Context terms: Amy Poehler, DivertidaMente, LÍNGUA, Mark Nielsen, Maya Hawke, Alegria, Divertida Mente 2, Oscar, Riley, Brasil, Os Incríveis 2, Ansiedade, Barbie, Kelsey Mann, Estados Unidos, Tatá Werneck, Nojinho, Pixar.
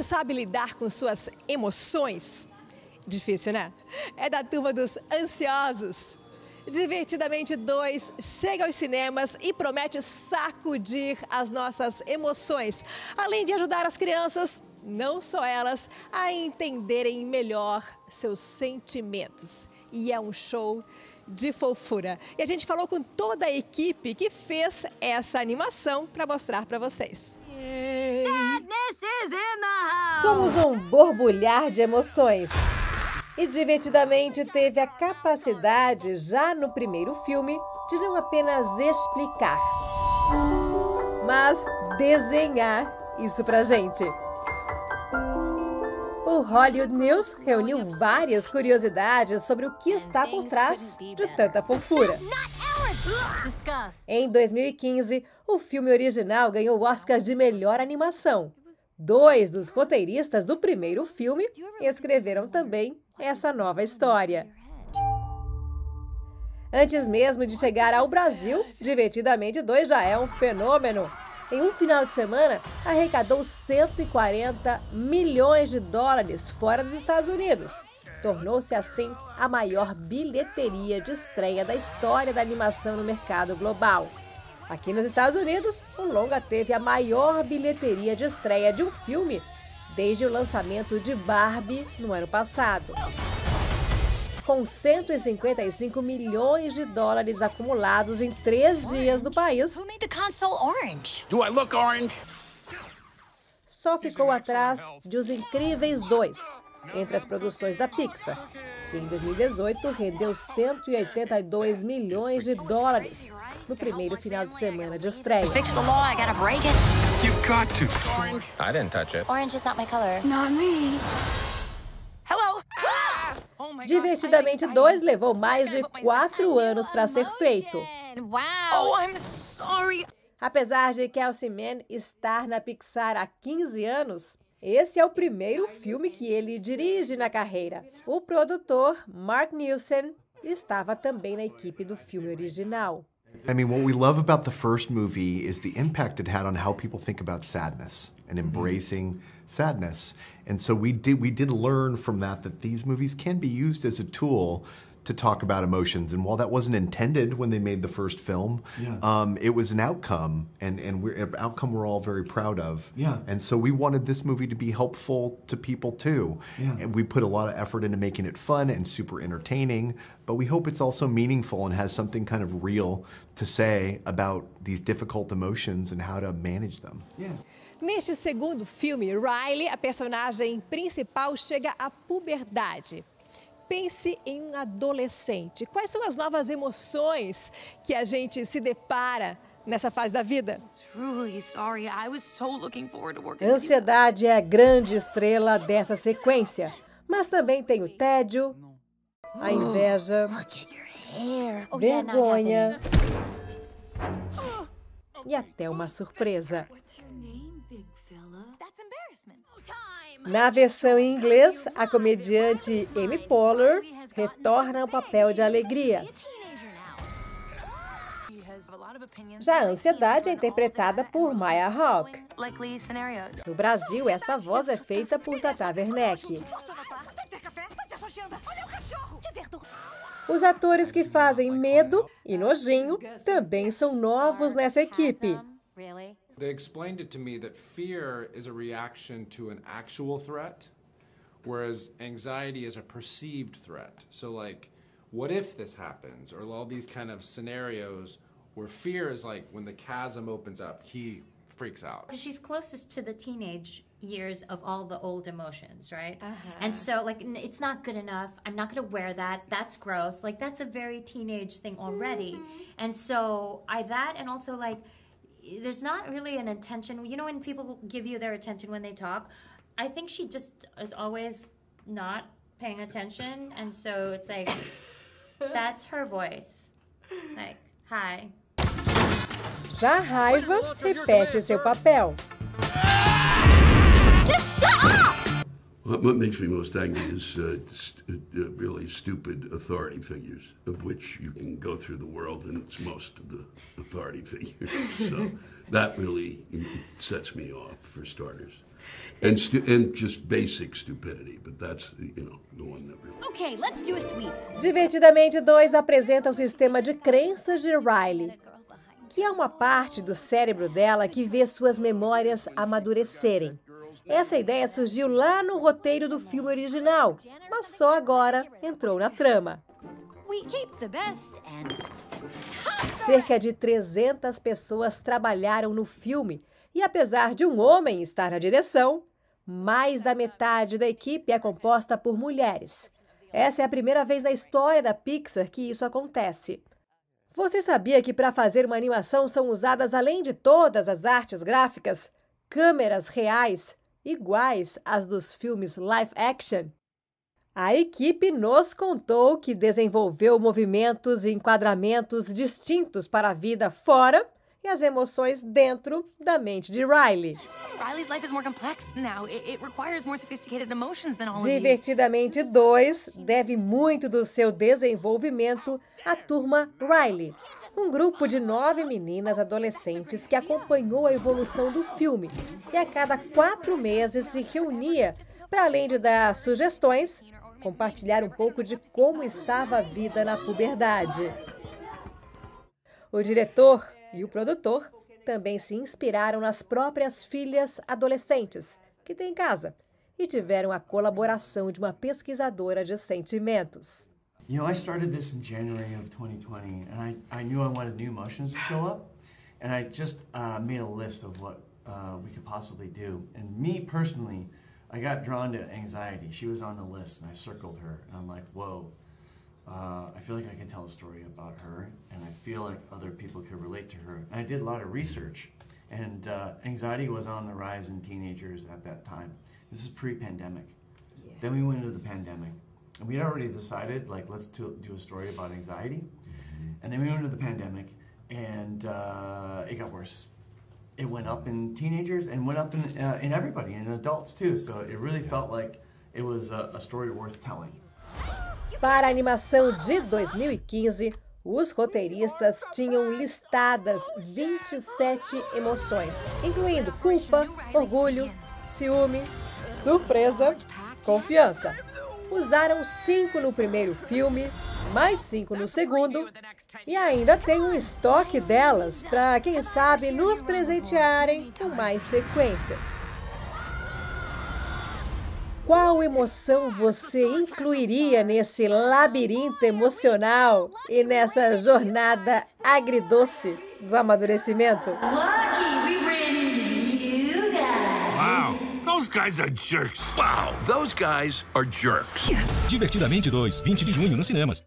Você sabe lidar com suas emoções? Difícil, né? É da turma dos ansiosos. Divertidamente 2 chega aos cinemas e promete sacudir as nossas emoções, além de ajudar as crianças, não só elas, a entenderem melhor seus sentimentos. E é um show de fofura. E a gente falou com toda a equipe que fez essa animação para mostrar para vocês. Somos um borbulhar de emoções. E Divertidamente teve a capacidade, já no primeiro filme, de não apenas explicar, mas desenhar isso pra gente. O Hollywood News reuniu várias curiosidades sobre o que está por trás de tanta fofura. Em 2015, o filme original ganhou o Oscar de melhor animação. 2 dos roteiristas do primeiro filme escreveram também essa nova história. Antes mesmo de chegar ao Brasil, Divertidamente 2 já é um fenômeno. Em um final de semana, arrecadou US$ 140 milhões fora dos Estados Unidos. Tornou-se, assim, a maior bilheteria de estreia da história da animação no mercado global. Aqui nos Estados Unidos, o longa teve a maior bilheteria de estreia de um filme desde o lançamento de Barbie no ano passado. Com US$ 155 milhões acumulados em 3 dias no país, só ficou atrás de Os Incríveis 2, entre as produções da Pixar, que em 2018 rendeu US$ 182 milhões no primeiro final de semana de estreia. Divertidamente 2 levou mais de 4 anos para ser feito. Apesar de Kelsey Mann estar na Pixar há 15 anos, esse é o primeiro filme que ele dirige na carreira. O produtor, Mark Nielsen, estava também na equipe do filme original. I mean, what we love about the first movie is the impact it had on how people think about sadness and embracing sadness. And so we did learn from that these movies can be used as a tool to talk about emotions. And while that wasn't intended when they made the first film, yeah. It was an outcome, and an outcome we're all very proud of. Yeah. And so we wanted this movie to be helpful to people too. Yeah. And we put a lot of effort into making it fun and super entertaining, but we hope it's also meaningful and has something kind of real to say about these difficult emotions and how to manage them. Yeah. Neste segundo filme, Riley, a personagem principal, chega à puberdade. Pense em um adolescente. Quais são as novas emoções que a gente se depara nessa fase da vida? Ansiedade é a grande estrela dessa sequência, mas também tem o tédio, a inveja, vergonha e até uma surpresa. Na versão em inglês, a comediante Amy Poehler retorna ao papel de alegria. Já a ansiedade é interpretada por Maya Hawke. No Brasil, essa voz é feita por Tatá Werneck. Os atores que fazem medo e nojinho também são novos nessa equipe. They explained it to me that fear is a reaction to an actual threat, whereas anxiety is a perceived threat. So like, what if this happens? Or all these kind of scenarios where fear is like when the chasm opens up, he freaks out. She's closest to the teenage years of all the old emotions, right? Uh-huh. And so like, it's not good enough. I'm not going to wear that. That's gross. Like that's a very teenage thing already. Mm-hmm. And so that and also like, there's not really an attention. You know when people give you their attention when they talk? I think she just is always not paying attention. And so it's like, that's her voice. Like, hi. Já a raiva repete seu papel. Just shut up! What makes me most angry is really stupid authority figures, of which you can go through the world and it's most of the authority figures. So that really sets me off, for starters. And, and just basic stupidity, but that's, you know, the one that really... Okay, let's do a sweep. Divertidamente 2 apresenta o sistema de crenças de Riley, que é uma parte do cérebro dela que vê suas memórias amadurecerem. Essa ideia surgiu lá no roteiro do filme original, mas só agora entrou na trama. Cerca de 300 pessoas trabalharam no filme e, apesar de um homem estar na direção, mais da metade da equipe é composta por mulheres. Essa é a primeira vez na história da Pixar que isso acontece. Você sabia que para fazer uma animação são usadas, além de todas as artes gráficas, câmeras reais iguais às dos filmes live action? A equipe nos contou que desenvolveu movimentos e enquadramentos distintos para a vida fora e as emoções dentro da mente de Riley. Divertidamente 2 deve muito do seu desenvolvimento à turma Riley, um grupo de 9 meninas adolescentes que acompanhou a evolução do filme e a cada 4 meses se reunia para, além de dar sugestões, compartilhar um pouco de como estava a vida na puberdade. O diretor e o produtor também se inspiraram nas próprias filhas adolescentes que têm em casa e tiveram a colaboração de uma pesquisadora de sentimentos. You know, I started this in January of 2020 and I knew I wanted new emotions to show up and I just made a list of what we could possibly do. And me personally, I got drawn to anxiety. She was on the list and I circled her and I'm like, whoa. I feel like I can tell a story about her, and I feel like other people could relate to her. And I did a lot of research, and anxiety was on the rise in teenagers at that time. This is pre-pandemic. Yeah. Then we went into the pandemic, and we'd already decided, like, let's do a story about anxiety. Mm-hmm. And then we went into the pandemic, and it got worse. It went up in teenagers and went up in everybody, and in adults too. So it really felt like it was a story worth telling. Para a animação de 2015, os roteiristas tinham listadas 27 emoções, incluindo culpa, orgulho, ciúme, surpresa, confiança. Usaram 5 no primeiro filme, mais 5 no segundo, e ainda tem um estoque delas para, quem sabe, nos presentearem com mais sequências. Qual emoção você incluiria nesse labirinto emocional e nessa jornada agridoce do amadurecimento? Lucky we ran into you guys. Wow, those guys are jerks. Wow, those guys are jerks. Divertidamente 2, 20 de junho nos cinemas.